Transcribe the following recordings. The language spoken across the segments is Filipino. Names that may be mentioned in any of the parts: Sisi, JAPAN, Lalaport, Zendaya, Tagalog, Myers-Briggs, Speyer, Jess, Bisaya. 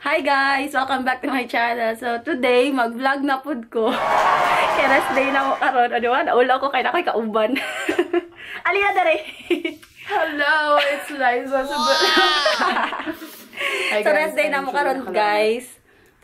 Hi guys! Welcome back to my channel. So today, mag-vlog na pod ko. Kaya rest day na ako karon. Ano ba? Naulaw ko kaya na ko'y kauban. Alina dere! Hello! It's Liza. So rest day na mo karon guys.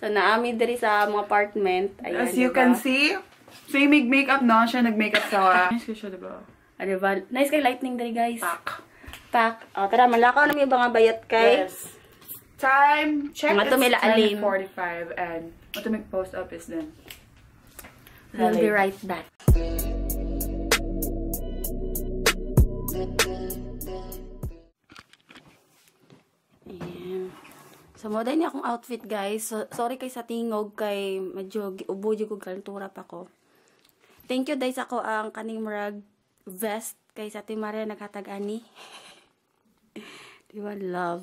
So naami dere sa mga apartment. Ayan, as you diba? Can see, so yung make-up na siya. Nag-makeup sa nice ko siya diba? Ano ba? Nice kay lightning dere guys. Pack. O tara, malakaw na may mga bayat kay. Yes. Time check is 10:45 and automatic post up is then. We'll be right back. Ayan. So, moday niya akong outfit guys. So, sorry kay sa tingog kay medyo ubo jud ko kaltura pa ko. Thank you guys ako ang kaning murag vest kay sa timare naghatag ani. Di ba love?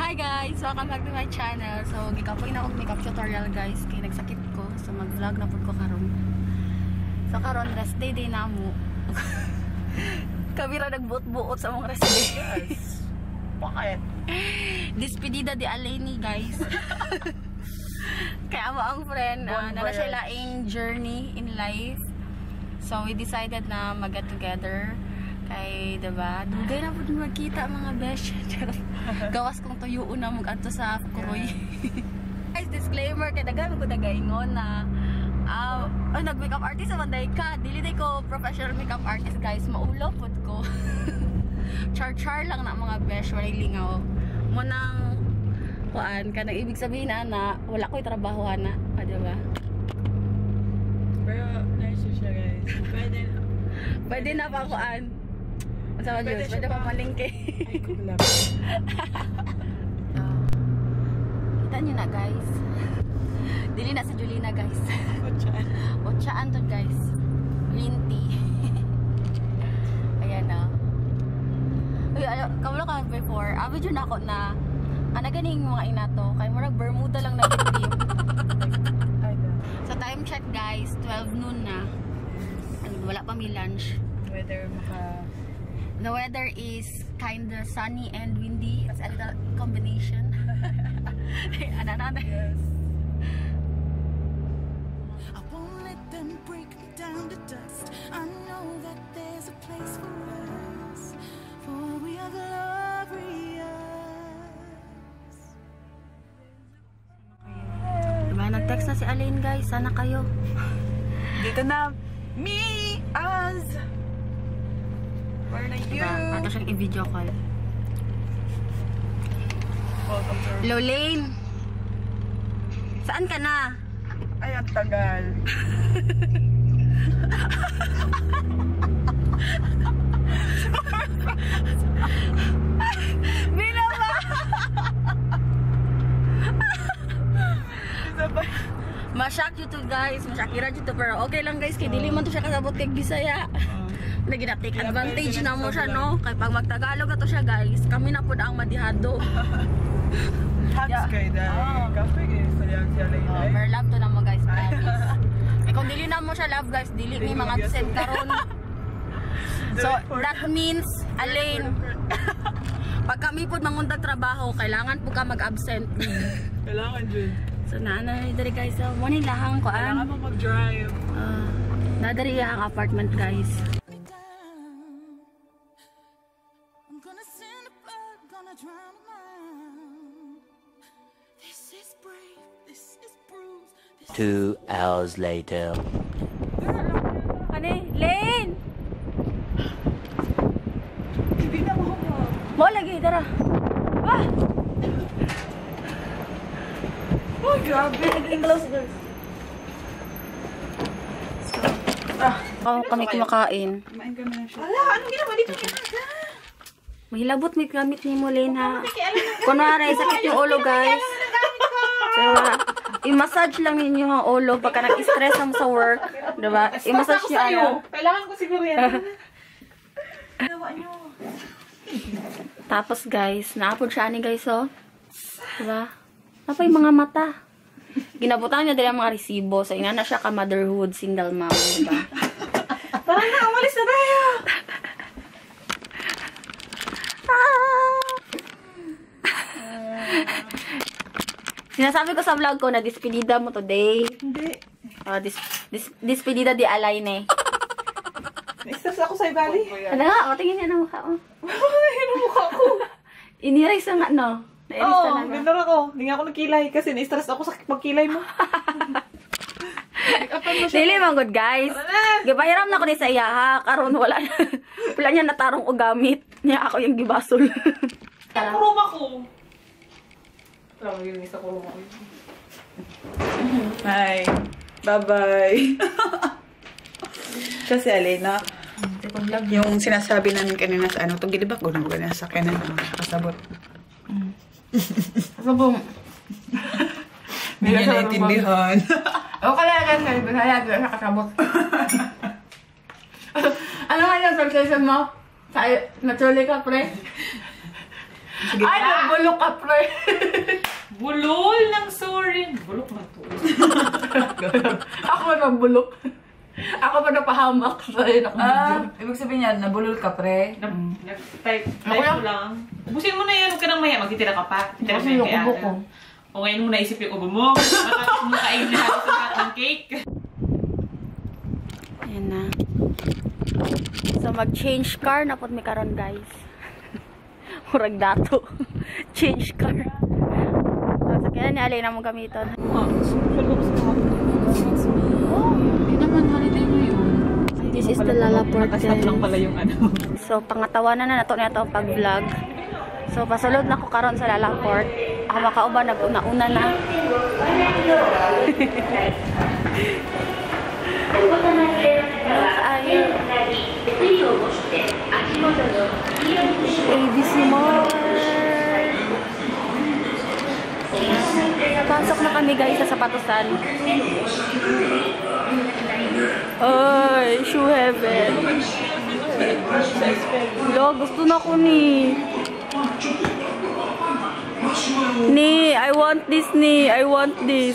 Hi guys! Welcome back to my channel. So, gikapoy na akong makeup tutorial guys. Kaya nagsakit ko. So, mag-vlog na po ko karon. So, karon rest day day na mo. Kamera nagbuot-buot sa mong rest day. Yes. Bakit? Despedida de Aleni guys. Kaya mo ang friend. Nala siya laing journey in life. So, we decided na mag-get together. Ay, diba? Dugay na po magkita mga besh. Gawas kong tuyuon na mag-adto sa kuroy. Guys, disclaimer, kaya dagay ko dagaingon na nag-makeup artist sa banday ka. Dili day ko professional makeup artist guys. Maulaw po ko. Char-char lang na mga besh. Walay lingaw. Munang kuan ka. Nag-ibig sabihin na na wala ko'y trabahohan na. O, diba? Pero nice siya guys. Pwede na pa kuan. Sama Diyos, pwede pa malingke. Ay, kulap. Kita nyo na, guys. Dili na sa Julina, guys. Otsaan to, guys. Linti. Ayan na. Uy, kamula ka before. Abi dyan ako na anaganing mga inato. Kaya murag Bermuda lang na bitim. So, time check, guys. 12 noon na. Wala pa may lunch. Weather maka... The weather is kinda sunny and windy. It's a little combination. Yes. I won't let them break me down to dust. I know that there's a place for us, for we are glorious. Diba, nag-text na si Alain guys. Sana kayo. Dito na. Me as... Where are you? Diba? Ato siyang i-video call. Welcome to... Lolaine! Saan ka na? Ay, ang tagal. Bila ba? Masyak dito guys. Masyakira dito pero okay lang guys. Kaya dili man to siya kasabot kay Bisaya. Nag-take advantage na mo siya, no? Kaya pag mag-Tagalog ato siya, guys, kami na po na ang madihado. Hats kayo dahil. Kape kayo sa liyang siya lang. Pero love to na mo, guys. Eh, kung dili na mo siya love, guys, dili may mga send karon. So, that means, Alain, pag kami po manguntag trabaho, kailangan po ka mag-absent. Kailangan, Jun. So, naanay dari, guys. Morning lahang ko, an? Kailangan mo mag-drive. Nadari ang apartment, guys. Two hours later. Ane, Lane! Hindi na mo ako. Mo lagi, tara. Ah! Oh, grabe. Nag-close doors. Kami kumakain. Kumain kami na siya. Ala, anong ginawa dito niya? May labot may gamit ni Molene ha. Kunwari, sakit yung ulo guys. So, i-massage lang ninyo ang ulo pagka nag-stress mo sa work. Diba? I-massage nyo ano. Kailangan ko siguro yan. Tapos guys, naapod siya ni guys oh. Diba? Napay mga mata. Ginabutan niya dali ang mga resibo. So, inana siya ka motherhood, single mom. Diba? Parang na, umalis na tayo. Sinasabi ko sa vlog ko na dispedida mo today. Hindi. Dispedida di alay na eh. Naistress ako sa ibali. Ano nga? O, tingin niya na mukha ko. Ano mukha ko? Inirais na nga, no? Nairis na nga. Oo, gano'n ako. Hindi nga ako nagkilay kasi naistress ako sa pagkilay mo. Dili man good guys. Gibahiram na ko ni sa iya ha. Karon wala na. Wala niya natarong o gamit. Niya ako yung gibasol. Nakurong ako. Wala mo yung isa kurong ako. Hi. Bye-bye. Kasi Alena, yung sinasabi namin kanina sa ano, itong gilibak, gano'n ko na sa kanan naman kasabot. Kasabong. Hindi niya naitindihan. O kalagan, salibot, halagod na kasabot. Ano nga yung sortation mo? Natuli ka, pre? Ay, nabulok ka, pre! Bulol ng sorry! Bulok na to. Ako nabulok. Ako pa napahamak sa'yo. Ibig sabihin niya, nabulol ka, pre. Type lang. Ubusin mo na yan. Huwag ka nang maya. Magtitira ka pa. Titira mo yung ubo ko. O ngayon mo naisip yung ubo mo. Matapos mo kain na halos ang lahat ng cake. Ayan na. So mag-change car na po may karon, guys. Murag dato. Change car. So kaya ni Alena mong gamiton. This is the Lalaport. So pangatawanan na nato niya to pag vlog. So pasulod na ko karon sa Lalaport. Ako makauban naguna-una na. ABC Mall. Pasok na kami guys sa sapatosan. Ay, shoe heaven. Lo, gusto na ko ni. Ni, I want this ni, I want this.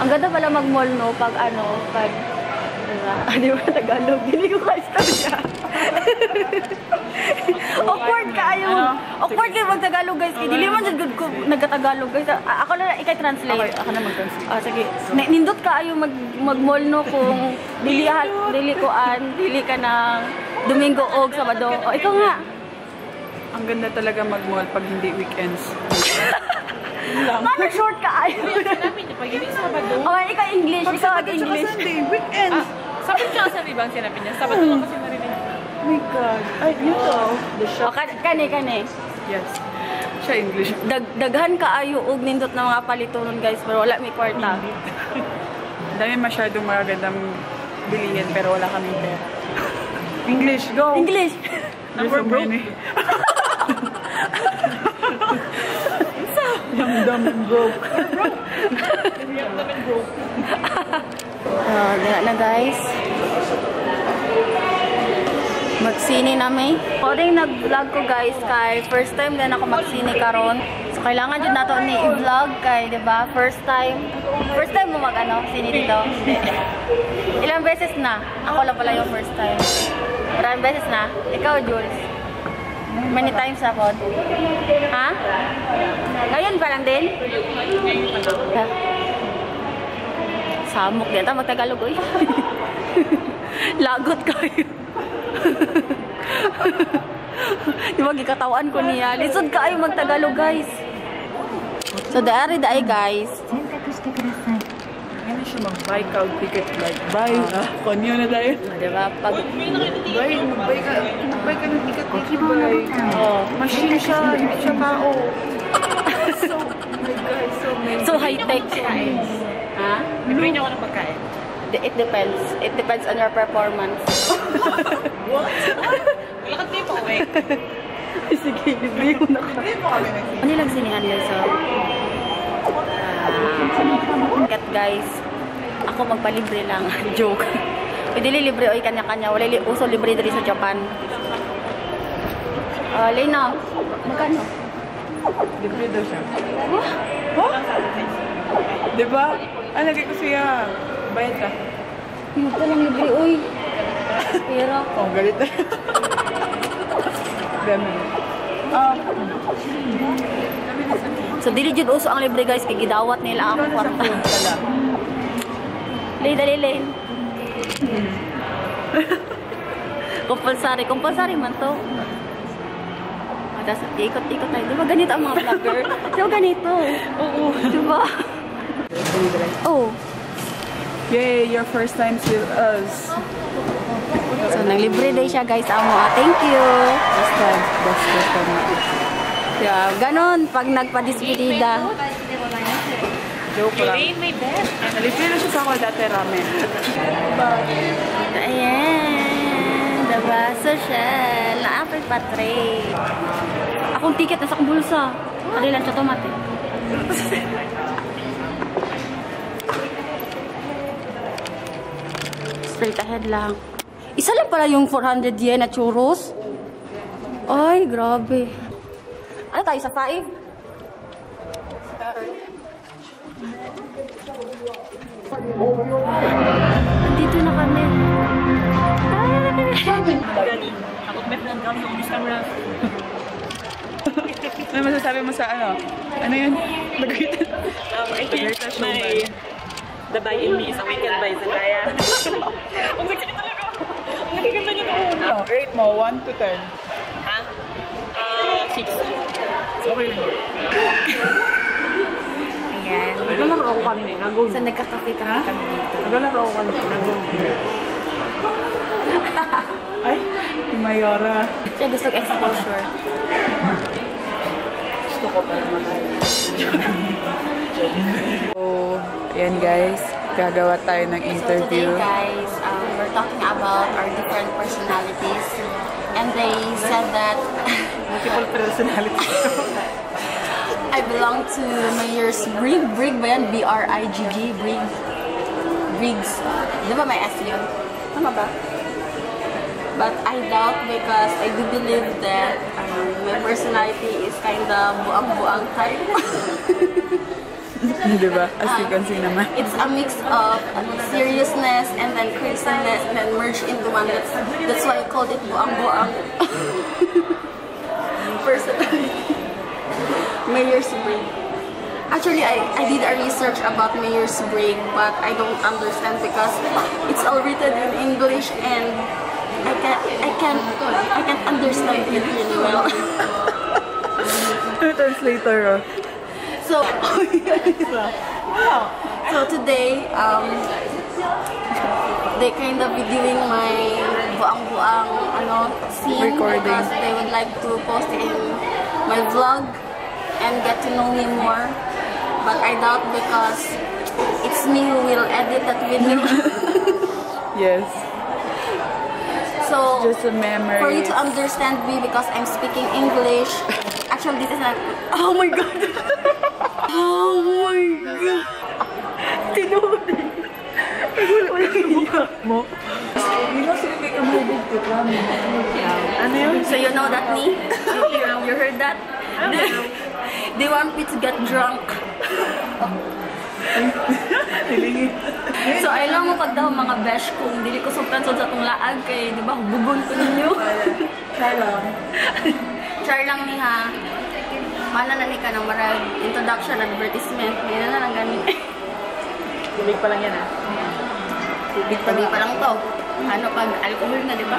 Ang ganda pala mag-mall, no? Pag ano, pag... Di ba Tagalog? Hindi ko ka-istorya. Awkward ka, ayaw. Awkward kayo mag-Tagalog, guys. Hindi naman siya nagka-Tagalog, guys. Ako na, ikay-translate. Ako na mag-translate. Ah, sige. Nindot ka, ayaw mag-mall, no? Kung dili koan, dili ka ng Domingo o Sabado. O, ikaw nga. Ang ganda talaga mag-mall pag hindi weekends. Paano short ka ayaw? Sinabi niya, pag ining Sabado. Okay, ikaw English. Ikaw ag-English. Pag Sabado tsaka Sunday, weekends. Sabado tsaka Sunday ba ang sinabi niya? Sabado lang kasi narinig. Oh my God. Ay, ito. The shop. Kani. Yes. Siya English. Daghan ka ayaw og nindot na mga palitunon guys, pero wala may kwarta. Dami masyadong magagandang bilihin, pero wala kaming pera. English, go! English! Number broke. I'm dumb and broke. Gana na guys. Magsini namin. Kodeng nag-vlog ko guys kay first time din ako magsini karon. So kailangan din nato ni i-vlog kay, 'di ba? First time mo mag-ano, sini dito. Ilang beses na? Ako lang pala yung first time. Maraming beses na. Ikaw, Jules. Many times ako. Ha? Ngayon pa lang din? Samok din. Ito magtagalog eh. Lagot kayo. Di ba gikatawan ko niya? Lisod kayo magtagalog guys. So daari daay guys. Ano siya mag-bike out ticket like buy konyo na tayo. Diba? Pag mag-bike out ticket like machine siya, hindi siya tao. So, my God, so many. So high-tech. Ha? Binuhin niyo ako ng pagkain. It depends. It depends on your performance. What? Wala ka tayo pa, wait. Sige, libre ko na ka. Libre mo kami na siya. sinihan guys. So, kat guys, ako magpalibre lang. Joke. Pwede libre o kanya-kanya. Wala uso libre dali sa Japan. Lena, magkano? Libre daw siya. Huh? Huh? Diba? Ah, lagay ko siya. Bayad ka. Hindi ko lang libre, uy. Pera ko. Oh, galit na. So, dili jud uso ang libre guys. Kagidawat nila ang kwarta. Lay, dali, lay. Compulsary. Compulsary man to. Tapos, ikot-ikot tayo. Diba ganito ang mga vlogger? Diba ganito? Oo. Diba? Oo. Yay! Your first time with us. So, naglibre day siya guys. Amo, thank you. Basta. Yeah, ganon. Pag nagpa-dispedida. Joke lang. Nalibre na siya sa ako dati ramen. Ayan. Diba? Social. Na-apple patre. Akong ticket. Nasa akong bulsa. Kali lang siya tomate. Straight ahead lang. Isa lang pala yung 400 yen na churros. Ay, grabe. Ano tayo sa 5? Nandito na kami. Ano masasabi mo sa ano? Ano yun? I think the bag in me is Weekend by Zendaya. Ang sakit talaga. Ang nakikita niyo na. Rate mo, 1 to 10. Ha? 6. Okay lang. Ayan. Naglalaro ako kanina. Saan nagkakape kami dito? Naglalaro ako kanina. Ay, Mayora. Siya gusto ko exposure. Gusto ko pa naman. So, ayan guys. Gagawa tayo ng interview. So today guys, we're talking about our different personalities. And they said that... Multiple personalities. I belong to Myers-Briggs. Briggs ba yan? B-R-I-G-G. Briggs. Briggs. Di ba may S yun? Tama ba? But I doubt because I do believe that my personality is kind of buang-buang type. Diba? As you can see naman. It's a mix of seriousness and then craziness and then merged into one. That's why I called it buang-buang personality. Myers-Briggs. Actually, I did a research about Myers-Briggs, but I don't understand because it's all written in English and I can't understand it really well. Translator. So today, they kind of be doing my buang-buang scene recording. Because they would like to post in my vlog and get to know me more. But I doubt because it's me who will edit that video. Yes. So, just a memory. For you to understand me because I'm speaking English. Actually, this is not... Oh my god! Oh my god! Tinuri! Wala ka bukat mo. You know, sinipik ang hubog to kami. Ano yun? So you know that me? You heard that? They want me to get drunk. So, ay lang mo pag daw mga besh kung dili ko sumpan sa itong laag kay, di ba, bugon ko ninyo? Char lang. Char lang ni ha. Mananani ka ng marag introduction, advertisement. May na lang ganun. Tubig pa lang yan ha? Tubig pa lang to. Ano pag alcohol na, di ba?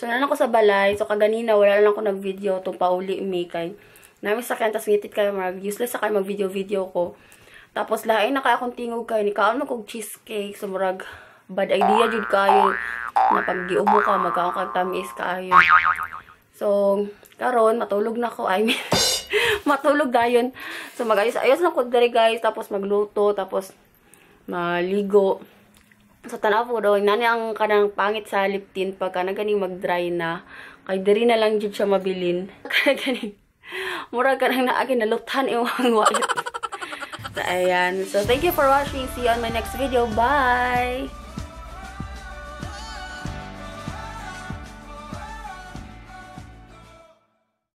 So, nalang ko sa balay. So, kaganina, wala lang ko nag-video itong pauli imikay. Namin sa kanya, tapos ngitit kayo marag. Useless sa kanya mag-video-video ko. Tapos lain na kaya akong tingog kayo ni kaon kong cheesecake. So marag bad idea jud kayo na pag giubo ka magkaon tamis kayo. So karon matulog na ko. I mean matulog dayon. So magayos-ayos na ko diri guys tapos magluto tapos maligo. So tanaw ko daw nani ang kanang pangit sa liptin pagka nagani mag-dry na. Kay diri na lang jud siya mabilin. Kay gani. Mura ganang na akin naluktan yung wallet. So, ayan. So, thank you for watching. See you on my next video. Bye!